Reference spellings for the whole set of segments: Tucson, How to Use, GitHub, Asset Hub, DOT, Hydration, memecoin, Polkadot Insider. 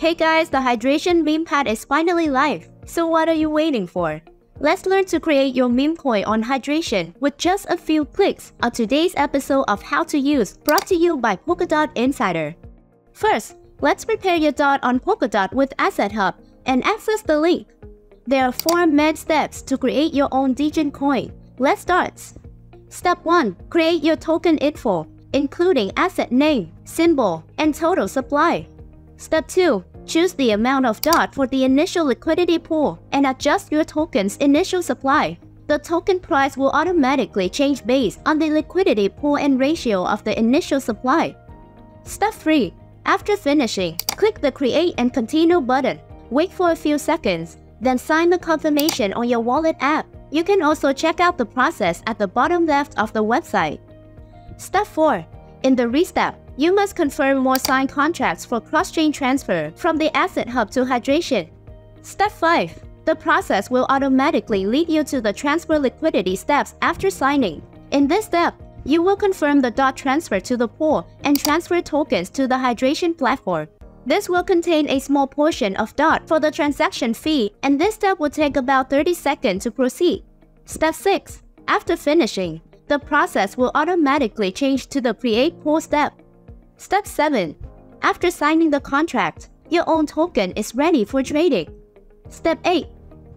Hey guys, the Hydration meme pad is finally live, so what are you waiting for? Let's learn to create your meme coin on Hydration with just a few clicks on today's episode of How to Use, brought to you by Polkadot Insider. First, let's prepare your DOT on Polkadot with Asset Hub and access the link. There are 4 main steps to create your own DGEN coin. Let's start. Step 1. Create your token info, including asset name, symbol, and total supply. Step 2. Choose the amount of DOT for the initial liquidity pool and adjust your token's initial supply. The token price will automatically change based on the liquidity pool and ratio of the initial supply. Step 3. After finishing, click the Create and Continue button. Wait for a few seconds, then sign the confirmation on your wallet app. You can also check out the process at the bottom left of the website. Step 4. In the restep, you must confirm more signed contracts for cross-chain transfer from the Asset Hub to Hydration. Step 5. The process will automatically lead you to the transfer liquidity steps after signing. In this step, you will confirm the DOT transfer to the pool and transfer tokens to the Hydration platform. This will contain a small portion of DOT for the transaction fee, and this step will take about 30 seconds to proceed. Step 6. After finishing, the process will automatically change to the Create Pool step. Step 7. After signing the contract, your own token is ready for trading. Step 8.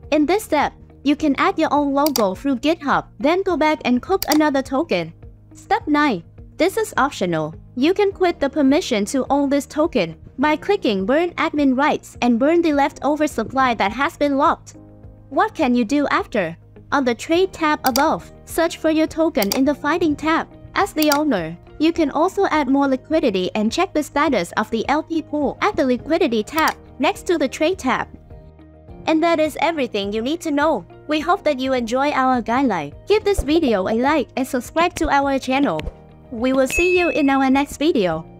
In this step, you can add your own logo through GitHub, then go back and cook another token. Step 9. This is optional. You can quit the permission to own this token by clicking Burn Admin Rights and burn the leftover supply that has been locked. What can you do after? On the Trade tab above, search for your token in the Finding tab. As the owner, you can also add more liquidity and check the status of the LP pool at the Liquidity tab next to the Trade tab. And that is everything you need to know. We hope that you enjoy our guideline. Give this video a like and subscribe to our channel. We will see you in our next video.